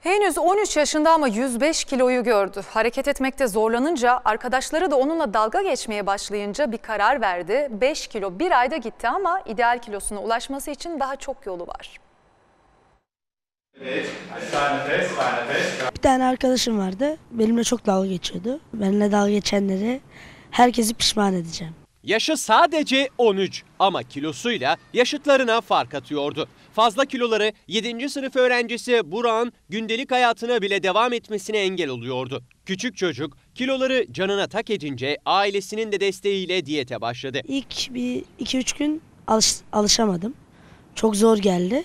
Henüz 13 yaşında ama 105 kiloyu gördü. Hareket etmekte zorlanınca, arkadaşları da onunla dalga geçmeye başlayınca bir karar verdi. 5 kilo bir ayda gitti ama ideal kilosuna ulaşması için daha çok yolu var. Bir tane arkadaşım vardı. Benimle çok dalga geçiyordu. Benimle dalga geçenleri, herkesi pişman edeceğim. Yaşı sadece 13 ama kilosuyla yaşıtlarına fark atıyordu. Fazla kiloları 7. sınıf öğrencisi Burak'ın gündelik hayatına bile devam etmesine engel oluyordu. Küçük çocuk kiloları canına tak edince ailesinin de desteğiyle diyete başladı. İlk bir 2-3 gün alışamadım. Çok zor geldi.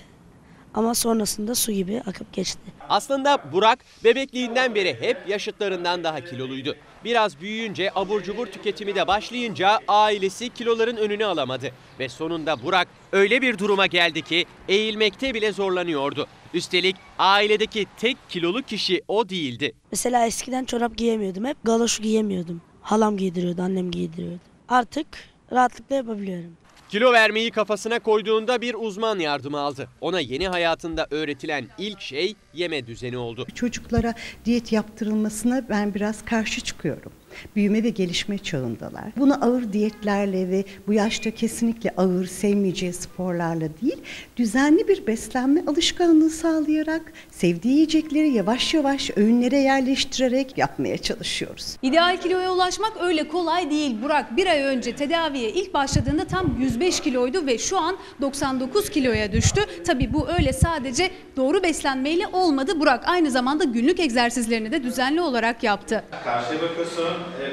Ama sonrasında su gibi akıp geçti. Aslında Burak bebekliğinden beri hep yaşıtlarından daha kiloluydu. Biraz büyüyünce abur cubur tüketimi de başlayınca ailesi kiloların önünü alamadı. Ve sonunda Burak öyle bir duruma geldi ki eğilmekte bile zorlanıyordu. Üstelik ailedeki tek kilolu kişi o değildi. Mesela eskiden çorap giyemiyordum, hep galoş giyemiyordum. Halam giydiriyordu, annem giydiriyordu. Artık rahatlıkla yapabiliyorum. Kilo vermeyi kafasına koyduğunda bir uzman yardımı aldı. Ona yeni hayatında öğretilen ilk şey yeme düzeni oldu. Çocuklara diyet yaptırılmasına ben biraz karşı çıkıyorum. Büyüme ve gelişme çağındalar. Bunu ağır diyetlerle ve bu yaşta kesinlikle ağır sevmeyeceği sporlarla değil, düzenli bir beslenme alışkanlığı sağlayarak, sevdiği yiyecekleri yavaş yavaş öğünlere yerleştirerek yapmaya çalışıyoruz. İdeal kiloya ulaşmak öyle kolay değil. Burak bir ay önce tedaviye ilk başladığında tam 105 kiloydu ve şu an 99 kiloya düştü. Tabii bu öyle sadece doğru beslenmeyle olmadı. Burak aynı zamanda günlük egzersizlerini de düzenli olarak yaptı. Karşıya bakıyorsun.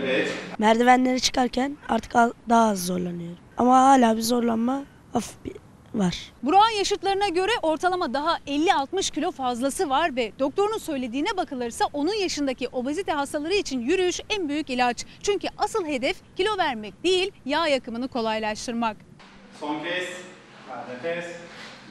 Evet. Merdivenlere çıkarken artık daha az zorlanıyorum. Ama hala bir zorlanma var. Burak'ın yaşıtlarına göre ortalama daha 50-60 kilo fazlası var ve doktorun söylediğine bakılırsa onun yaşındaki obezite hastaları için yürüyüş en büyük ilaç. Çünkü asıl hedef kilo vermek değil, yağ yakımını kolaylaştırmak. Son kez, nefes.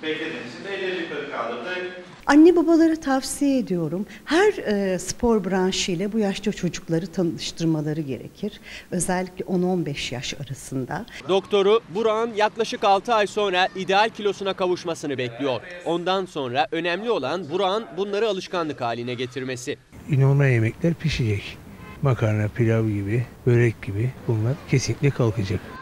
Beklediğiniz için de elleri yukarı kaldırdık. Anne babalara tavsiye ediyorum. Her spor branşıyla bu yaşta çocukları tanıştırmaları gerekir. Özellikle 10-15 yaş arasında. Doktoru Burak'ın yaklaşık 6 ay sonra ideal kilosuna kavuşmasını bekliyor. Ondan sonra önemli olan Burak'ın bunları alışkanlık haline getirmesi. İnormal yemekler pişecek. Makarna, pilav gibi, börek gibi bunlar kesinlikle kalkacak.